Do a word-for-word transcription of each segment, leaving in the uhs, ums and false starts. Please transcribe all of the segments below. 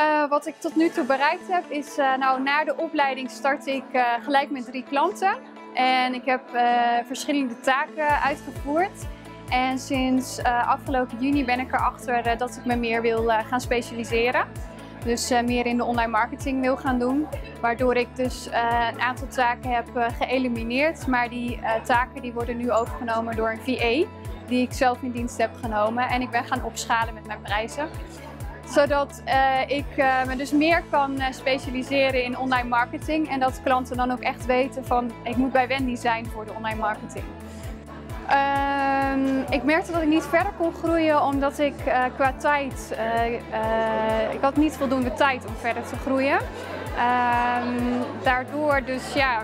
Uh, wat ik tot nu toe bereikt heb is, uh, nou, na de opleiding start ik uh, gelijk met drie klanten. En ik heb uh, verschillende taken uitgevoerd. En sinds uh, afgelopen juni ben ik erachter uh, dat ik me meer wil uh, gaan specialiseren. Dus uh, meer in de online marketing wil gaan doen. Waardoor ik dus uh, een aantal taken heb uh, geëlimineerd. Maar die uh, taken die worden nu overgenomen door een V A die ik zelf in dienst heb genomen. En ik ben gaan opschalen met mijn prijzen. Zodat uh, ik uh, me dus meer kan uh, specialiseren in online marketing. En dat klanten dan ook echt weten van ik moet bij Wendy zijn voor de online marketing. Uh, ik merkte dat ik niet verder kon groeien omdat ik uh, qua tijd, uh, uh, ik had niet voldoende tijd om verder te groeien. Uh, daardoor dus ja,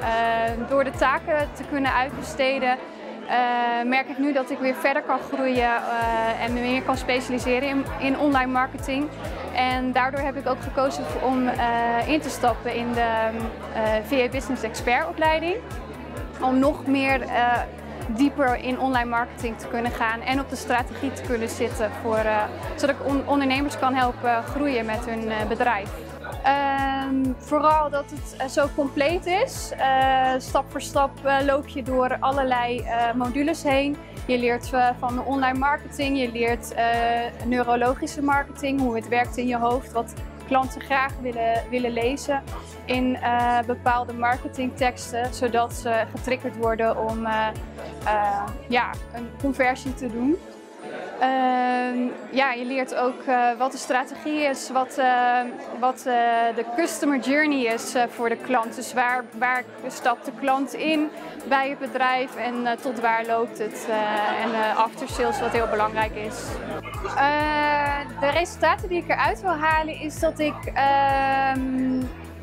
uh, door de taken te kunnen uitbesteden uh, merk ik nu dat ik weer verder kan groeien uh, en meer kan specialiseren in, in online marketing. En daardoor heb ik ook gekozen om uh, in te stappen in de uh, V A Business Expert opleiding. Om nog meer uh, dieper in online marketing te kunnen gaan en op de strategie te kunnen zitten, voor, uh, zodat ik on ondernemers kan helpen groeien met hun uh, bedrijf. Uh, vooral dat het uh, zo compleet is. Uh, stap voor stap uh, loop je door allerlei uh, modules heen. Je leert uh, van de online marketing, je leert uh, neurologische marketing, hoe het werkt in je hoofd, wat klanten graag willen, willen lezen in uh, bepaalde marketingteksten, zodat ze getriggerd worden om uh, uh, ja, een conversie te doen. Uh, ja, je leert ook uh, wat de strategie is, wat, uh, wat uh, de customer journey is uh, voor de klant. Dus waar, waar stapt de klant in bij het bedrijf en uh, tot waar loopt het. Uh, en uh, after sales, wat heel belangrijk is. Uh, de resultaten die ik eruit wil halen is dat ik, uh,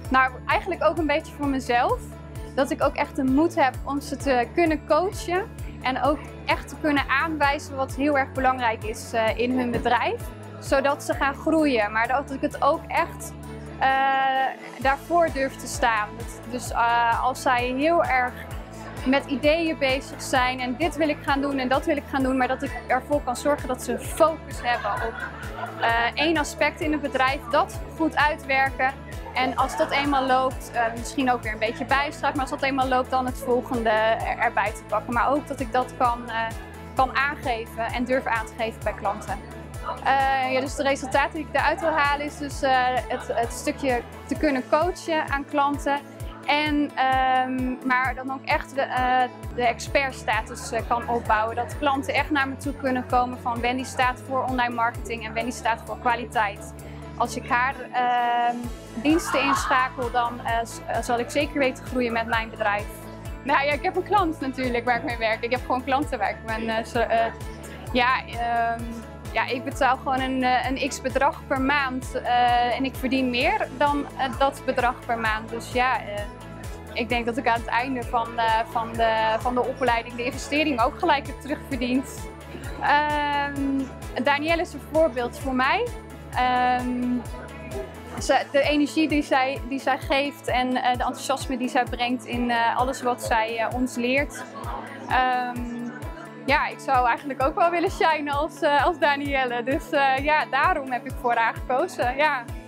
nou eigenlijk ook een beetje voor mezelf, dat ik ook echt de moed heb om ze te kunnen coachen. En ook echt te kunnen aanwijzen wat heel erg belangrijk is uh, in hun bedrijf. Zodat ze gaan groeien. Maar dat ik het ook echt uh, daarvoor durf te staan. Dus uh, als zij heel erg met ideeën bezig zijn. En dit wil ik gaan doen en dat wil ik gaan doen. Maar dat ik ervoor kan zorgen dat ze focus hebben op uh, één aspect in het bedrijf. Dat goed uitwerken. En als dat eenmaal loopt, uh, misschien ook weer een beetje bijstraat, maar als dat eenmaal loopt, dan het volgende er, erbij te pakken. Maar ook dat ik dat kan, uh, kan aangeven en durf aan te geven bij klanten. Uh, ja, dus de resultaten die ik daaruit wil halen is dus uh, het, het stukje te kunnen coachen aan klanten. En, um, maar dan ook echt de, uh, de expertstatus uh, kan opbouwen. Dat klanten echt naar me toe kunnen komen van Wendy staat voor online marketing en Wendy staat voor kwaliteit. Als ik haar uh, diensten inschakel, dan uh, zal ik zeker weten groeien met mijn bedrijf. Nou ja, ik heb een klant natuurlijk waar ik mee werk. Ik heb gewoon klanten waar ik mee uh, so, uh, ja, um, ja, ik betaal gewoon een, uh, een x-bedrag per maand uh, en ik verdien meer dan uh, dat bedrag per maand. Dus ja, uh, ik denk dat ik aan het einde van, uh, van, de, van de opleiding de investering ook gelijk heb terugverdiend. Uh, Danielle is een voorbeeld voor mij. Um, ze, de energie die zij, die zij geeft en uh, de enthousiasme die zij brengt in uh, alles wat zij uh, ons leert. Um, ja, ik zou eigenlijk ook wel willen shinen als, uh, als Danielle. Dus uh, ja, daarom heb ik voor haar gekozen. Ja.